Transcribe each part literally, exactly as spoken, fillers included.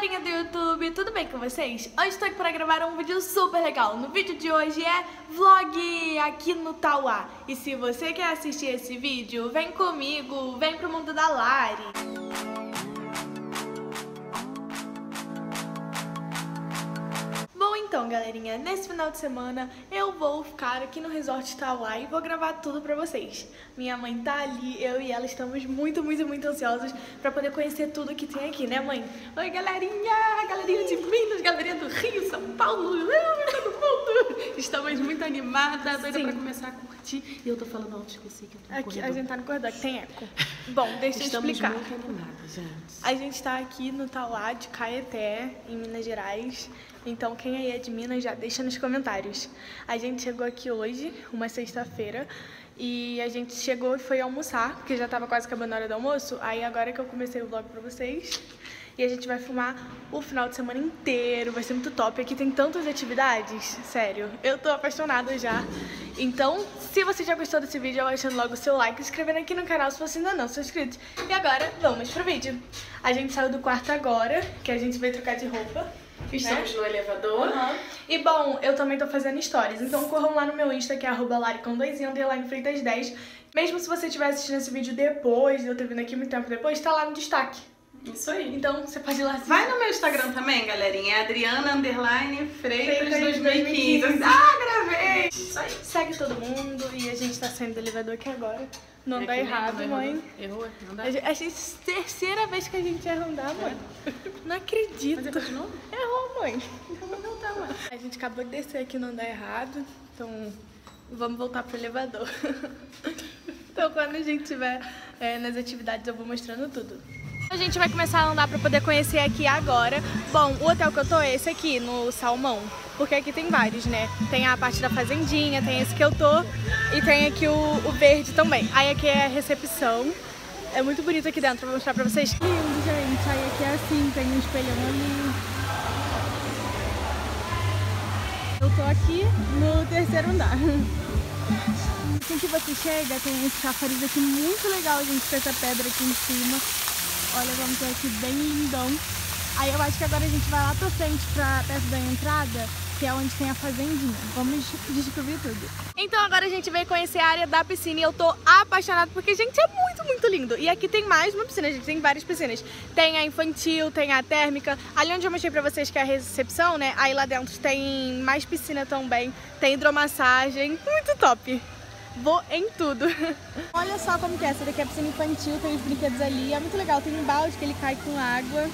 galerinha do YouTube, tudo bem com vocês? Hoje estou aqui para gravar um vídeo super legal. No vídeo de hoje é vlog aqui no Tauá. E se você quer assistir esse vídeo, vem comigo, vem pro Mundo da Lari. Então, galerinha, nesse final de semana eu vou ficar aqui no Resort Tauá e vou gravar tudo pra vocês. Minha mãe tá ali, eu e ela estamos muito, muito, muito ansiosos pra poder conhecer tudo que tem aqui, né, mãe? Oi, galerinha! Galerinha de Minas, galerinha do Rio, São Paulo, todo mundo! Estamos muito animadas, doida pra começar a curtir. E eu tô falando alto, esqueci que eu tô no aqui, corredor. A gente tá no corredor, que tem eco. Bom, deixa eu explicar. Estamos muito animadas, gente. A gente tá aqui no Tauá de Caeté, em Minas Gerais. Então, quem aí é de Minas, já deixa nos comentários. A gente chegou aqui hoje, uma sexta-feira, e a gente chegou e foi almoçar, porque já tava quase acabando a hora do almoço. Aí agora que eu comecei o vlog pra vocês, e a gente vai filmar o final de semana inteiro, vai ser muito top. Aqui tem tantas atividades, sério, eu tô apaixonada já. Então, se você já gostou desse vídeo, vai deixando logo o seu like, se inscrevendo aqui no canal se você ainda não se inscrito. E agora, vamos pro vídeo. A gente saiu do quarto agora, que a gente veio trocar de roupa. Estamos, né, no elevador. Uhum. E bom, eu também tô fazendo stories, então corram lá no meu Insta, que é arroba Lari com dois e Lari Freitas dez. Mesmo se você estiver assistindo esse vídeo depois, eu ter vindo aqui muito tempo depois, tá lá no destaque. Isso aí. Então você pode ir lá assistir. Vai no meu Instagram também, galerinha. É Adriana Freitas dois mil e quinze. Ah, gravei! Isso aí. Segue todo mundo e a gente tá saindo do elevador aqui agora. Não é dá errado, não, mãe. Errou? Não dá. A gente, a gente, terceira vez que a gente erra andar, mãe. É. Não acredito. Mas de novo? Errou, mãe. Então vamos voltar, mãe. A gente acabou de descer aqui no andar errado, então vamos voltar pro elevador. Então quando a gente tiver é, nas atividades, eu vou mostrando tudo. A gente vai começar a andar pra poder conhecer aqui agora. Bom, o hotel que eu tô é esse aqui, no Salmão. Porque aqui tem vários, né? Tem a parte da fazendinha, tem esse que eu tô. E tem aqui o, o verde também. Aí aqui é a recepção. É muito bonito aqui dentro, vou mostrar pra vocês. Lindo, gente. Aí aqui é assim, tem um espelhão ali. Eu tô aqui no terceiro andar. Assim que você chega, tem esse chafariz aqui muito legal, gente, com essa pedra aqui em cima. Olha, vamos ter aqui bem lindão. Aí eu acho que agora a gente vai lá pra frente, pra perto da entrada, que é onde tem a fazendinha. Vamos descobrir tudo. Então agora a gente veio conhecer a área da piscina e eu tô apaixonada porque, gente, é muito, muito lindo. E aqui tem mais uma piscina, gente, tem várias piscinas. Tem a infantil, tem a térmica. Ali onde eu mostrei pra vocês que é a recepção, né? Aí lá dentro tem mais piscina também, tem hidromassagem, muito top. Vou em tudo. Olha só como que é. Essa daqui é a piscina infantil, tem os brinquedos ali. É muito legal, tem um balde que ele cai com água.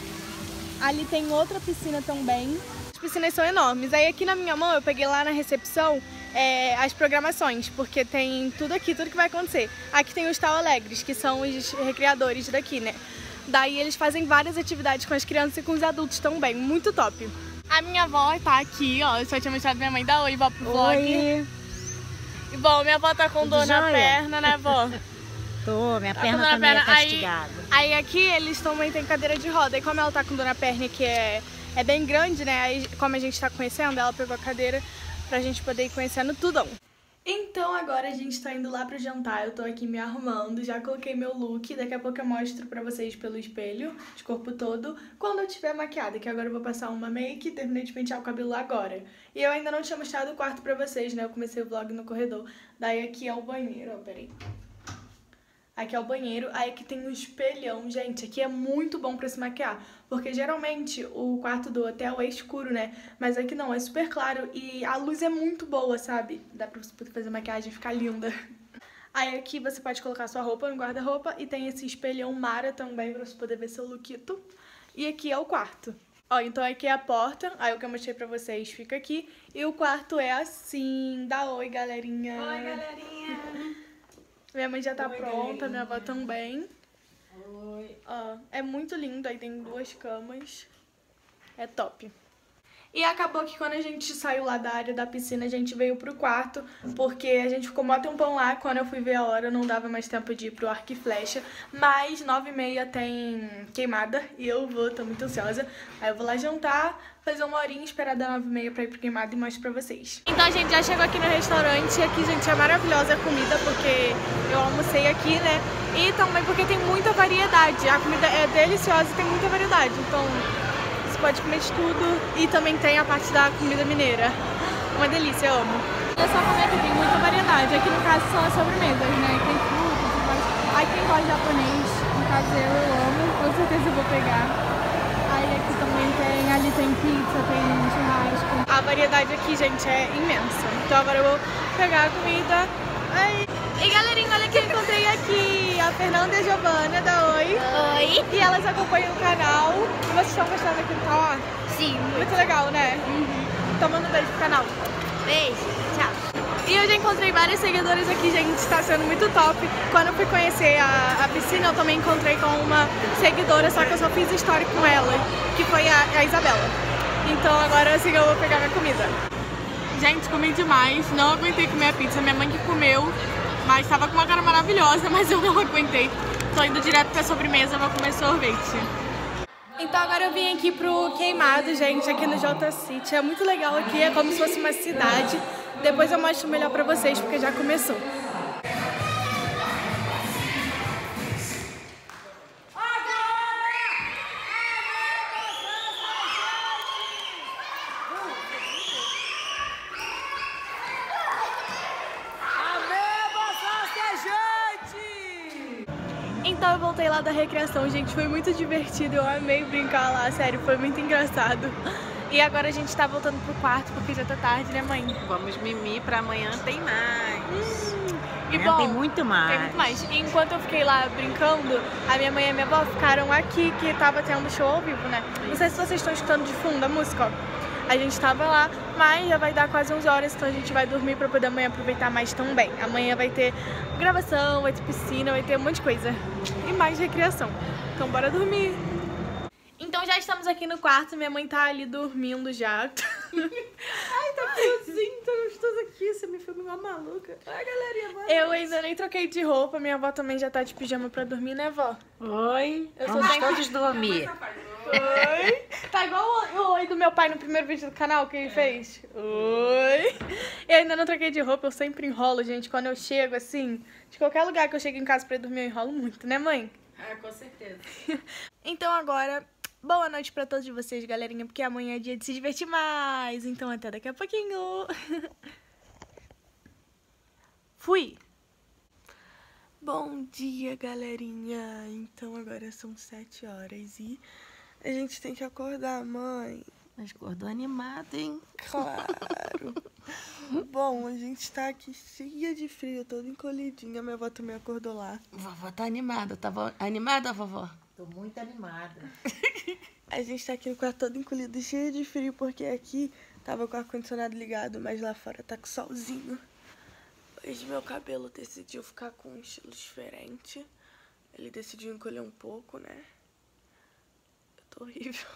Ali tem outra piscina também. As piscinas são enormes. Aí aqui na minha mão eu peguei lá na recepção é, as programações, porque tem tudo aqui, tudo que vai acontecer. Aqui tem os Star Alegres, que são os recreadores daqui, né? Daí eles fazem várias atividades com as crianças e com os adultos também. Muito top. A minha avó tá aqui, ó. Eu só tinha mostrado minha mãe. Dá oi, vó, pro vlog. Bom, minha avó tá com dor na perna, né, vó? Tô, minha tá perna também perna. É castigada. Aí, aí aqui eles também têm cadeira de roda. E como ela tá com dor na perna, que é, é bem grande, né? Aí, como a gente tá conhecendo, ela pegou a cadeira pra gente poder ir conhecendo tudo. Então agora a gente tá indo lá pro jantar. Eu tô aqui me arrumando, já coloquei meu look. Daqui a pouco eu mostro pra vocês pelo espelho, de corpo todo, quando eu tiver maquiada, que agora eu vou passar uma make. Terminei de pentear o cabelo agora. E eu ainda não tinha mostrado o quarto pra vocês, né? Eu comecei o vlog no corredor. Daí aqui é o banheiro, ó, peraí. Aqui é o banheiro, aí aqui tem um espelhão, gente, aqui é muito bom pra se maquiar, porque geralmente o quarto do hotel é escuro, né, mas aqui não, é super claro e a luz é muito boa, sabe, dá pra você fazer maquiagem e ficar linda. Aí aqui você pode colocar sua roupa no guarda-roupa e tem esse espelhão mara também pra você poder ver seu lookito, e aqui é o quarto. Ó, então aqui é a porta, aí o que eu mostrei pra vocês fica aqui, e o quarto é assim. Dá oi, galerinha. Oi, galerinha. Minha mãe já tá oi, pronta, bem. Minha avó também. Oi. Ó, é muito lindo, aí tem duas camas. É top. E acabou que quando a gente saiu lá da área da piscina, a gente veio pro quarto, porque a gente ficou mó tempão lá. Quando eu fui ver a hora, não dava mais tempo de ir pro arco e flecha. Mas nove e meia tem queimada e eu vou, tô muito ansiosa. Aí eu vou lá jantar, fazer uma horinha, esperar dar nove e meia pra ir pro queimada e mostro pra vocês. Então a gente já chegou aqui no restaurante. Aqui, gente, é maravilhosa a comida, porque eu almocei aqui, né? E também porque tem muita variedade. A comida é deliciosa e tem muita variedade, então... pode comer de tudo e também tem a parte da comida mineira. Uma delícia, eu amo. É só comer que tem muita variedade. Aqui no caso são as sobremesas, né? Tem frutos, pode... aí quem gosta de japonês, no caso eu amo, com certeza eu vou pegar. Aí aqui também tem, ali tem pizza, tem churrasco. A variedade aqui, gente, é imensa. Então agora eu vou pegar a comida. Ai. E galerinha, olha que eu encontrei aqui a Fernanda e a Giovana da Oi. Oi. E elas acompanham o canal. E vocês estão gostando aqui do Tauá? Sim. Muito, muito legal, né? Uhum. Então manda um beijo pro canal. Beijo, tchau. E eu já encontrei vários seguidores aqui, gente. Tá sendo muito top. Quando eu fui conhecer a, a piscina, eu também encontrei com uma seguidora, só que eu só fiz história com ela, que foi a, a Isabela. Então agora assim eu vou pegar minha comida. Gente, comi demais. Não aguentei comer a pizza. Minha mãe que comeu. Mas tava com uma cara maravilhosa, mas eu não aguentei. Tô indo direto pra sobremesa, vou comer sorvete. Então agora eu vim aqui pro Queimado, gente, aqui no Jota City. É muito legal aqui, é como se fosse uma cidade. Depois eu mostro melhor pra vocês, porque já começou. Então eu voltei lá da recreação, gente, foi muito divertido, eu amei brincar lá, sério, foi muito engraçado. E agora a gente tá voltando pro quarto, porque já tá tarde, né, mãe? Vamos mimir pra amanhã, tem mais. Hum, e bom, tem muito mais. Tem muito mais. E enquanto eu fiquei lá brincando, a minha mãe e a minha avó ficaram aqui, que tava tendo show ao vivo, né? Não sei se vocês estão escutando de fundo a música, ó. A gente tava lá, mas já vai dar quase onze horas, então a gente vai dormir pra poder amanhã aproveitar mais também. Amanhã vai ter gravação, vai ter piscina, vai ter um monte de coisa. E mais recreação. Então bora dormir. Então já estamos aqui no quarto, minha mãe tá ali dormindo já. Ai, tá friozinho, tá gostoso aqui, você me filma igual maluca. Ai, galerinha, boa noite. Eu ainda nem troquei de roupa, minha avó também já tá de pijama pra dormir, né, vó? Oi, eu sou bem... todos dormir. Oi. Tá igual o, o oi do meu pai no primeiro vídeo do canal que ele é. fez. Oi. Eu ainda não troquei de roupa, eu sempre enrolo, gente. Quando eu chego, assim, de qualquer lugar que eu chego em casa pra dormir, eu enrolo muito, né, mãe? Ah, com certeza. Então agora... boa noite pra todos vocês, galerinha, porque amanhã é dia de se divertir mais. Então até daqui a pouquinho. Fui. Bom dia, galerinha. Então agora são sete horas e a gente tem que acordar, mãe. Mas acordou animada, hein? Claro. Bom, a gente tá aqui cheia de frio, toda encolhidinha. Minha avó também acordou lá. Vovó tá animada. Tava animada, vovó? Tô muito animada. A gente tá aqui no quarto todo encolhido, cheio de frio, porque aqui tava com o ar-condicionado ligado, mas lá fora tá com solzinho. Hoje meu cabelo decidiu ficar com um estilo diferente. Ele decidiu encolher um pouco, né? Eu tô horrível.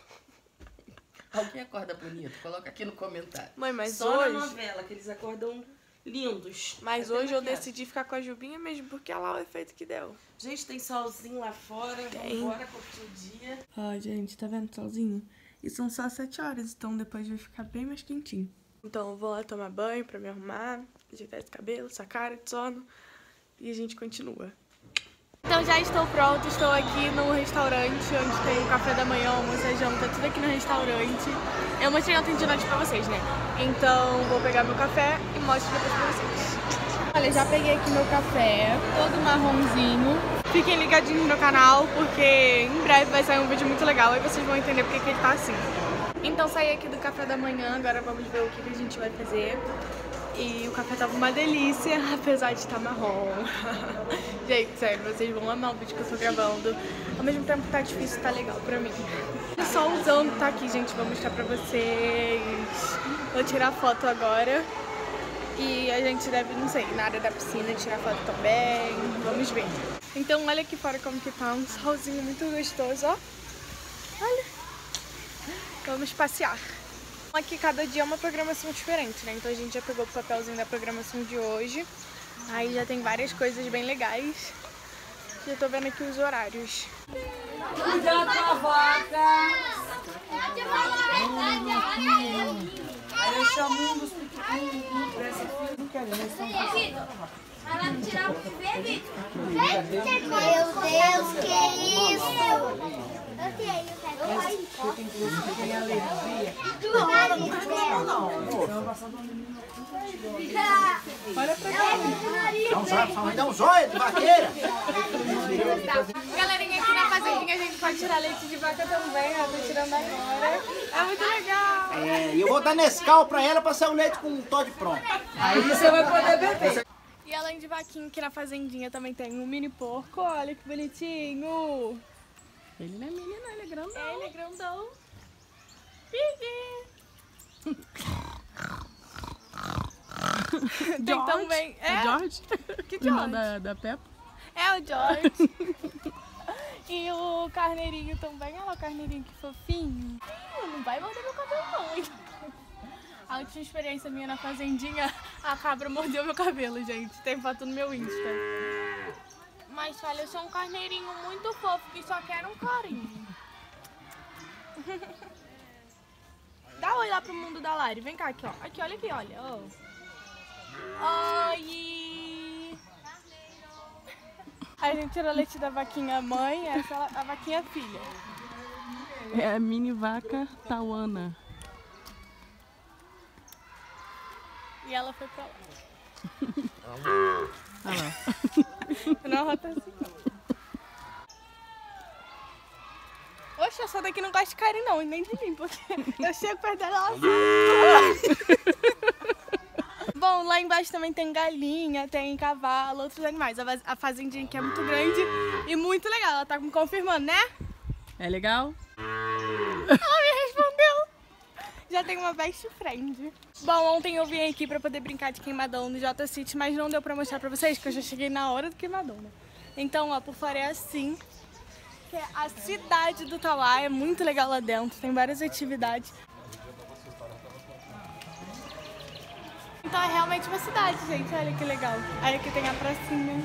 Alguém acorda bonito? Coloca aqui no comentário. Mãe, mas Só hoje... na novela, que eles acordam lindos. Mas hoje maquiagem. eu decidi ficar com a Jubinha mesmo, porque olha lá o efeito que deu. Gente, tem solzinho lá fora. Tem. Vambora, curtir o dia. Ó, gente, tá vendo solzinho? E são só sete horas, então depois vai ficar bem mais quentinho. Então eu vou lá tomar banho pra me arrumar, ajeitar esse cabelo, essa cara de sono. E a gente continua. Então já estou pronto, estou aqui no restaurante, onde tem o café da manhã, almoço, janta, tudo aqui no restaurante. Eu mostrei ontem de noite pra vocês, né? Então vou pegar meu café e mostro depois pra vocês. Olha, já peguei aqui meu café, todo marronzinho. Fiquem ligadinhos no canal, porque em breve vai sair um vídeo muito legal, aí vocês vão entender porque que ele tá assim. Então saí aqui do café da manhã, agora vamos ver o que, que a gente vai fazer. E o café tava uma delícia, apesar de estar marrom. Gente, sério, vocês vão amar o vídeo que eu tô gravando. Ao mesmo tempo que tá difícil, tá legal pra mim. O solzão tá aqui, gente, vou mostrar pra vocês. Vou tirar foto agora. E a gente deve, não sei, na área da piscina tirar foto também. Vamos ver. Então olha aqui fora como que tá, um solzinho muito gostoso, ó. Olha. Vamos passear. Aqui cada dia é uma programação diferente, né? Então a gente já pegou o papelzinho da programação de hoje. Aí já tem várias coisas bem legais. Já tô vendo aqui os horários. Cuidado com a vaca! Eu te falo a verdade, olha aí! Ela chamou os pequenininhos, parece que não quer ver. Vai lá tirar o bebê, Vitor! Meu Deus, que isso! Eu tenho, eu Eu tenho que ver alergia. Não, ela não costuma, não. Olha pra cá. Não sabe, só vai dar um joia de vaqueira. Galerinha, aqui na fazendinha a gente pode tirar leite de vaca também. Ela tá tirando agora. É muito legal. É, e eu vou dar Nescau pra ela pra sair o leite com um tó de pronto. Aí você vai poder beber. E além de vaquinha, aqui na fazendinha também tem um mini porco. Olha que bonitinho. Ele não é mini, não, ele é grandão. Ele é grandão. Tem George. Também. É? O George? Que George? Irmão da, da Peppa. É o George. E o carneirinho também. Olha lá o carneirinho, que fofinho. Não vai morder meu cabelo, não, hein? A última experiência minha na fazendinha, a cabra mordeu meu cabelo, gente. Tem foto no meu Insta. Mas olha, eu sou um carneirinho muito fofo que só quer um carinho. Dá um oi lá pro mundo da Lari. Vem cá, aqui, ó. Aqui, olha aqui, olha. Oh. Oi! A gente tirou leite da vaquinha mãe, essa é a vaquinha filha. É a mini vaca tauana. E ela foi pra lá. Ah, lá. Eu não rota assim, não. Oxe, essa daqui não gosta de carinho, não. E nem de mim, porque eu chego perto dela assim. Bom, lá embaixo também tem galinha, tem cavalo, outros animais. A fazendinha aqui é muito grande e muito legal. Ela tá me confirmando, né? É legal? Ela me respondeu. Já tem uma best friend. Bom, ontem eu vim aqui pra poder brincar de queimadão no Jota City, mas não deu pra mostrar pra vocês, porque eu já cheguei na hora do queimadão, né? Então, ó, por fora é assim, que é a cidade do Tauá, é muito legal lá dentro, tem várias atividades. Então é realmente uma cidade, gente, olha que legal. Aí aqui tem a pracinha.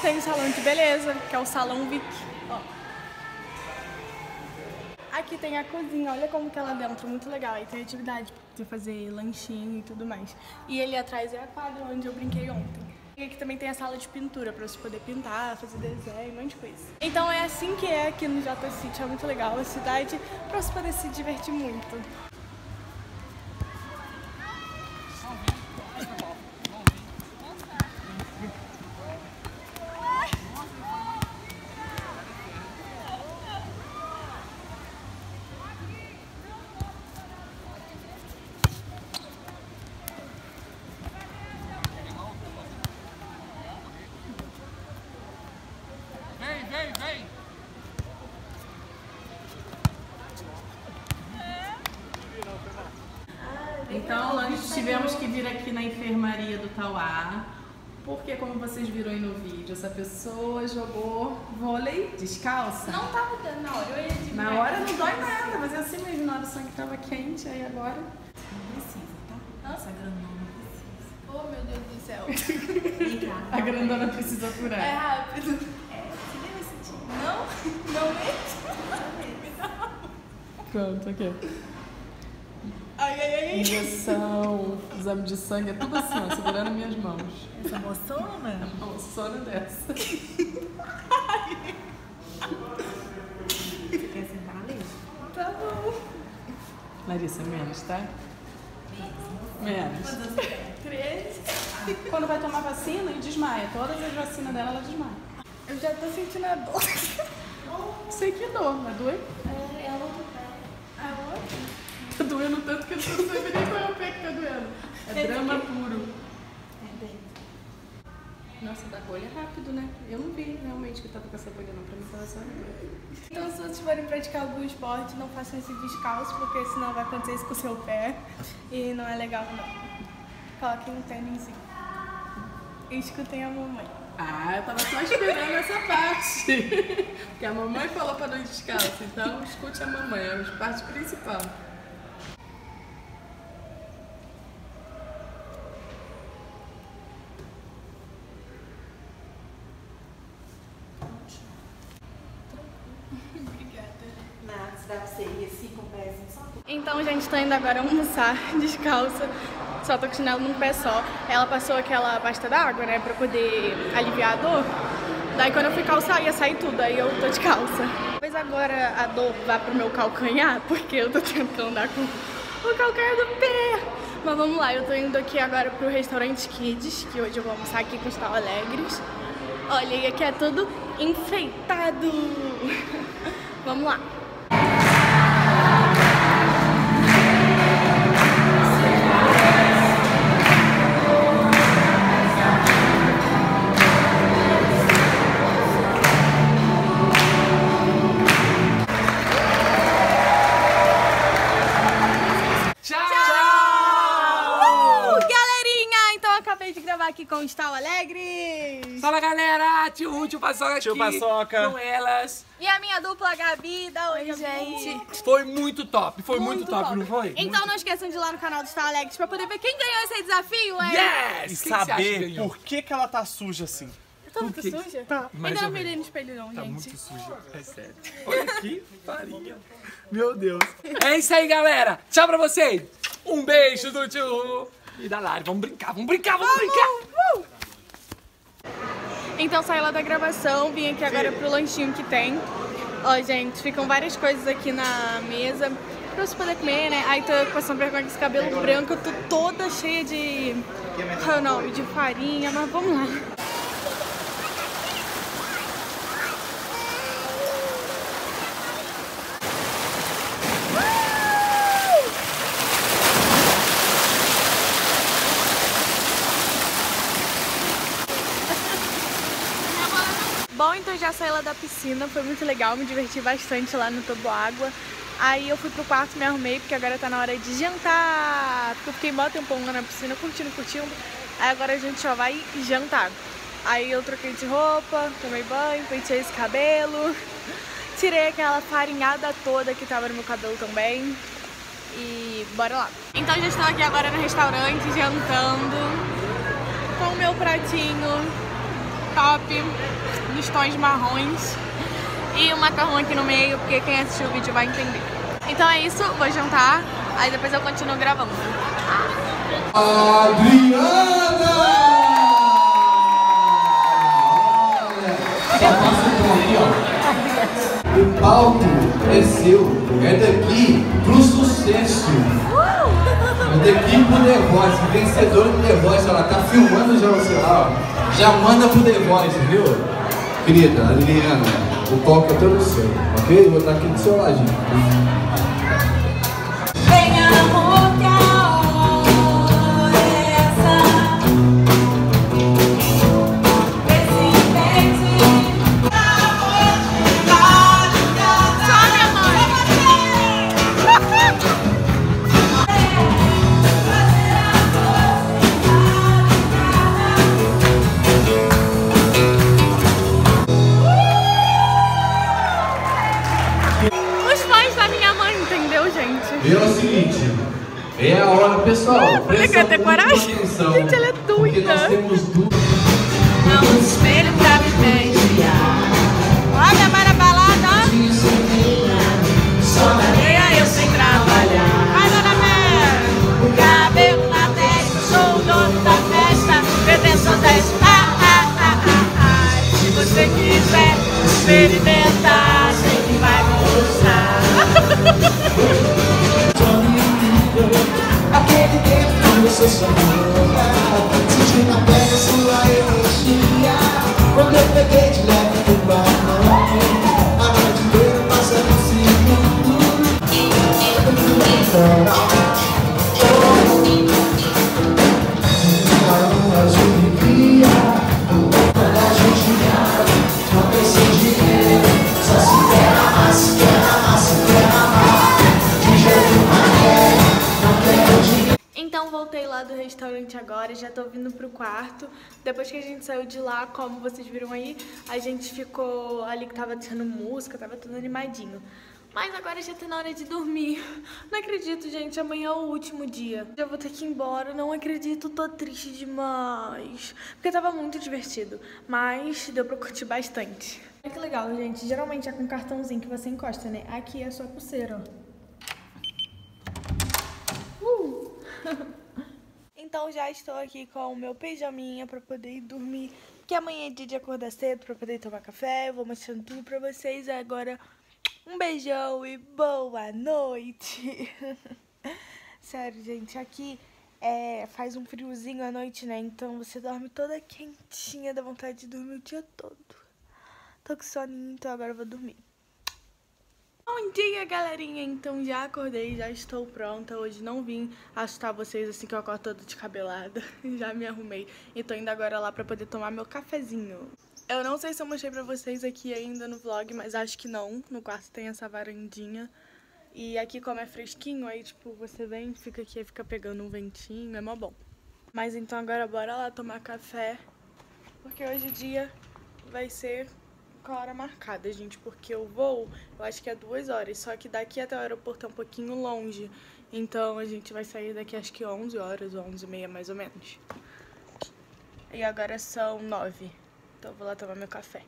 Tem o salão de beleza, que é o Salão Vic, ó. Aqui tem a cozinha, olha como que ela é dentro, muito legal. Aí tem atividade de fazer lanchinho e tudo mais. E ali atrás é a quadra onde eu brinquei ontem. E aqui também tem a sala de pintura pra você poder pintar, fazer desenho, um monte de coisa. Então é assim que é aqui no Jota City, é muito legal a cidade pra você poder se divertir muito. Então, nós tivemos que vir aqui na enfermaria do Tauá, porque como vocês viram aí no vídeo, essa pessoa jogou vôlei descalça. Não tava dando na hora, eu ia de Na hora não dói nada, mas é assim mesmo, na hora o sangue tava quente, aí agora... Não precisa, tá? Nossa, a grandona precisa. Oh, meu Deus do céu. A grandona precisa furar. É rápido. É, você deve sentir. Não, não mesmo. Não. Pronto, aqui. Ai, ai, ai. Injeção, exame de sangue, é tudo assim, ó, segurando minhas mãos. Essa moçona? A moçona dessa. Ai. Você quer sentar, Larissa? Tá bom. Larissa, menos, tá? Menos. Três. Quando vai tomar vacina, e desmaia. Todas as vacinas dela, ela desmaia. Eu já tô sentindo a dor. Sei que dor, mas doeu? É, ela não tá. A outra? Tá doendo tanto que eu não sei nem qual é o pé que tá doendo. É, é drama que... puro. É bem. Nossa, da bolha é rápido, né? Eu não vi realmente que tava com essa bolha, não. Pra mim tava só Então, se vocês forem praticar algum esporte, não façam esse descalço, porque senão vai acontecer isso com o seu pé. E não é legal, não. Coloquem um tênisinho. E escutem a mamãe. Ah, eu tava só esperando essa parte. Porque a mamãe falou pra não descalço. Então, escute a mamãe, é a parte principal. Então, gente, tô indo agora almoçar descalça, só tô com chinelo num pé só. Ela passou aquela pasta d'água, né, pra poder aliviar a dor. Daí quando eu fui calçar, ia sair tudo, aí eu tô de calça. agora a dor vá pro meu calcanhar, porque eu tô tentando andar com o calcanhar do pé. Mas vamos lá, eu tô indo aqui agora pro restaurante Kids, que hoje eu vou almoçar aqui com os Star Alegres. Olha, e aqui é tudo enfeitado. Vamos lá. Aqui com o Star Alegre. Fala galera, Tio Rú, Tio Paçoca aqui, Paçoca. Com elas. E a minha dupla Gabi, da oi, oi gente. Foi muito top, foi muito, muito top, top, não foi? Então muito... não esqueçam de ir lá no canal do Star Alegre pra poder ver quem ganhou esse desafio, é? Yes! E quem saber que por que que ela tá suja assim. Eu tô muito suja? Tá. Ainda não mirei no espelho não, tá gente. Tá muito suja, é sério. Olha que farinha. Meu Deus. É isso aí galera, tchau pra vocês. Um beijo do Tio Rú. E da Lari, vamos brincar, vamos brincar, vamos, vamos brincar! Uh! Então saí lá da gravação, vim aqui agora pro lanchinho que tem. Ó, gente, ficam várias coisas aqui na mesa pra você poder comer, né? Aí tô passando vergonha com esse cabelo branco, eu tô toda cheia de... Ah, não, de farinha, mas vamos lá. Bom, então já saí lá da piscina, foi muito legal, me diverti bastante lá no toboágua. Aí eu fui pro quarto, me arrumei, porque agora tá na hora de jantar. Porque eu fiquei mó tempão lá na piscina, curtindo, curtindo. Aí agora a gente só vai jantar. Aí eu troquei de roupa, tomei banho, penteei esse cabelo. Tirei aquela farinhada toda que tava no meu cabelo também. E bora lá. Então já estou aqui agora no restaurante, jantando. Com o meu pratinho top, nos tons marrons e o macarrão aqui no meio, porque quem assistiu o vídeo vai entender. Então é isso, vou jantar, aí depois eu continuo gravando. Adriana! O palco é seu, é daqui pro sucesso. É daqui pro The Voice, vencedora do The Voice, ela tá filmando já no celular. Já manda pro The Voice, viu? Querida, Adriana, o palco é todo seu, ok? Eu vou estar aqui do seu ladinho. É a hora, pessoal. Você quer ter coragem? Atenção, gente, ela é doida. Nós temos duas. Não espelho pra me beijar. Olha, para a balada. Só na areia eu sem trabalhar. Vai, dona Mera. O cabelo na testa. Sou o dono da festa. Pretensão dez. Ah, ah, ah, ah, ah. Se você quiser experimentar, sei que vai gostar. Aquele tempo quando você só morava, sentindo a pele sua energia. Quando eu peguei de leve pro barranco, a noite inteira passa no segundo. Do restaurante agora, já tô vindo pro quarto. Depois que a gente saiu de lá, como vocês viram aí, a gente ficou ali que tava tendo música, tava tudo animadinho. Mas agora já tá na hora de dormir. Não acredito, gente, amanhã é o último dia. Eu vou ter que ir embora, não acredito, tô triste demais. Porque tava muito divertido, mas deu pra curtir bastante. Olha que legal, gente, geralmente é com cartãozinho que você encosta, né? Aqui é só pulseira, ó. Uh! Então já estou aqui com o meu pijaminha pra poder ir dormir, que amanhã é dia de acordar cedo pra poder tomar café. Eu vou mostrando tudo pra vocês agora. Um beijão e boa noite. Sério, gente, aqui é, faz um friozinho à noite, né? Então você dorme toda quentinha, dá vontade de dormir o dia todo. Tô com soninho, então agora eu vou dormir. Bom dia, galerinha! Então já acordei, já estou pronta. Hoje não vim assustar vocês assim que eu acordo toda descabelada. Já me arrumei e tô indo agora lá pra poder tomar meu cafezinho. Eu não sei se eu mostrei pra vocês aqui ainda no vlog, mas acho que não. No quarto tem essa varandinha. E aqui, como é fresquinho, aí tipo, você vem, fica aqui, fica pegando um ventinho, é mó bom. Mas então agora bora lá tomar café, porque hoje o dia vai ser com a hora marcada, gente, porque eu vou, eu acho que é duas horas, só que daqui até o aeroporto é um pouquinho longe. Então a gente vai sair daqui acho que onze horas, ou onze e meia mais ou menos. E agora são nove, então eu vou lá tomar meu café.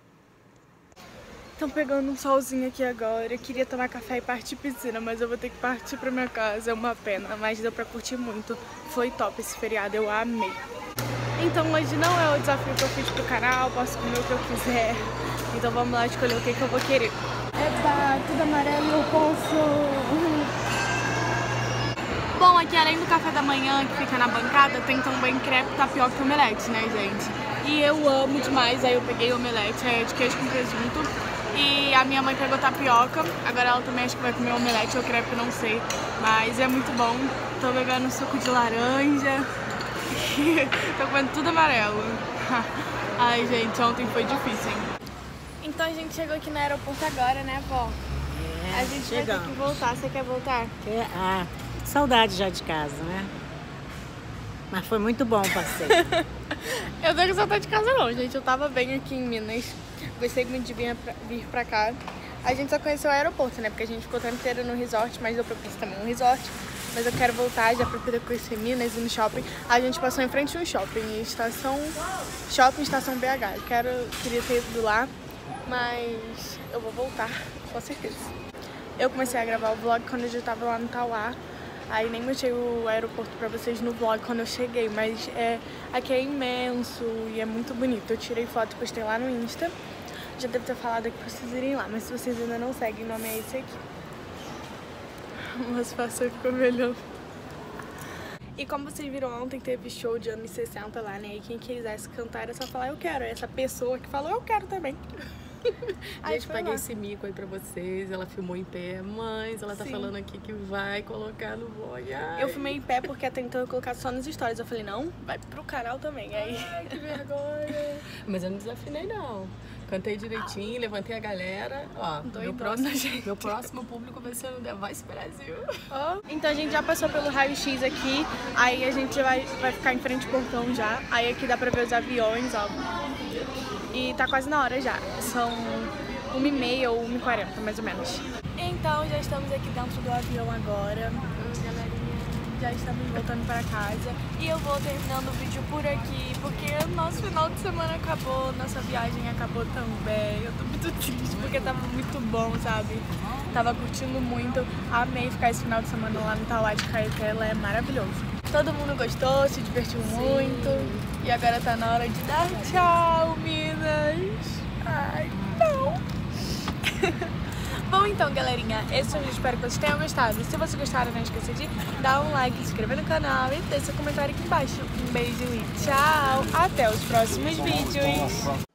Estão pegando um solzinho aqui agora. Eu queria tomar café e partir piscina, mas eu vou ter que partir pra minha casa. É uma pena, mas deu pra curtir muito. Foi top esse feriado, eu amei. Então hoje não é o desafio que eu fiz pro canal, posso comer o que eu quiser. Então vamos lá escolher o que, que eu vou querer. Epa, tudo amarelo, eu posso. Bom, aqui além do café da manhã que fica na bancada, tem também crepe, tapioca e omelete, né, gente? E eu amo demais, aí eu peguei omelete, aí é de queijo com presunto. E a minha mãe pegou tapioca, agora ela também acho que vai comer omelete ou crepe, não sei. Mas é muito bom, tô bebendo suco de laranja, tô comendo tudo amarelo. Ai, gente, ontem foi difícil, hein? Então a gente chegou aqui no aeroporto agora, né, vó? É, a gente chegamos. Vai ter que voltar, você quer voltar? É, ah, saudade já de casa, né? Mas foi muito bom o passeio. Eu não saudade de casa não, gente, eu tava bem aqui em Minas. Gostei muito de vir pra, vir pra cá. A gente só conheceu o aeroporto, né? Porque a gente ficou o tempo inteiro no resort, mas deu pra conhecer também um resort. Mas eu quero voltar já pra poder conhecer Minas e no shopping. A gente passou em frente a um shopping, Estação Shopping, Estação B H. Eu quero, queria ter ido lá, mas eu vou voltar, com certeza. Eu comecei a gravar o vlog quando eu já tava lá no Tauá. Aí nem mostrei o aeroporto pra vocês no vlog quando eu cheguei, mas é, aqui é imenso e é muito bonito. Eu tirei foto e postei lá no Insta. Já devo ter falado aqui pra vocês irem lá, mas se vocês ainda não seguem, o nome é esse aqui. A moça passou e ficou melhor. E como vocês viram ontem, teve show de anos sessenta lá, né? E quem quisesse cantar é só falar eu quero. E essa pessoa que falou eu quero também. Aí gente, peguei lá esse mico aí pra vocês, ela filmou em pé. Mas ela tá Sim. falando aqui que vai colocar no vlog. Eu filmei em pé porque até então eu colocar só nos stories. Eu falei, não, vai pro canal também. Ai, aí... que vergonha. Mas eu não desafinei não. Cantei direitinho, ah. levantei a galera. Ó, meu próximo, meu próximo público vai ser no The Voice Brasil. Oh. Então a gente já passou pelo raio-x aqui. Aí a gente vai, vai ficar em frente ao portão já. Aí aqui dá pra ver os aviões, ó. E tá quase na hora já. São uma e meia ou uma e quarenta, mais ou menos. Então já estamos aqui dentro do avião agora. Já estamos voltando para casa e eu vou terminando o vídeo por aqui, porque nosso final de semana acabou, nossa viagem acabou também. Eu tô muito triste porque tava muito bom, sabe? Tava curtindo muito, amei ficar esse final de semana lá no Tauá de Caeté, é maravilhoso. Todo mundo gostou, se divertiu Sim. muito e agora tá na hora de dar tchau, Minas! Ai, não! Bom, então, galerinha, esse vídeo espero que vocês tenham gostado. Se vocês gostaram, não esqueça de dar um like, se inscrever no canal e deixe seu comentário aqui embaixo. Um beijo e tchau! Até os próximos vídeos!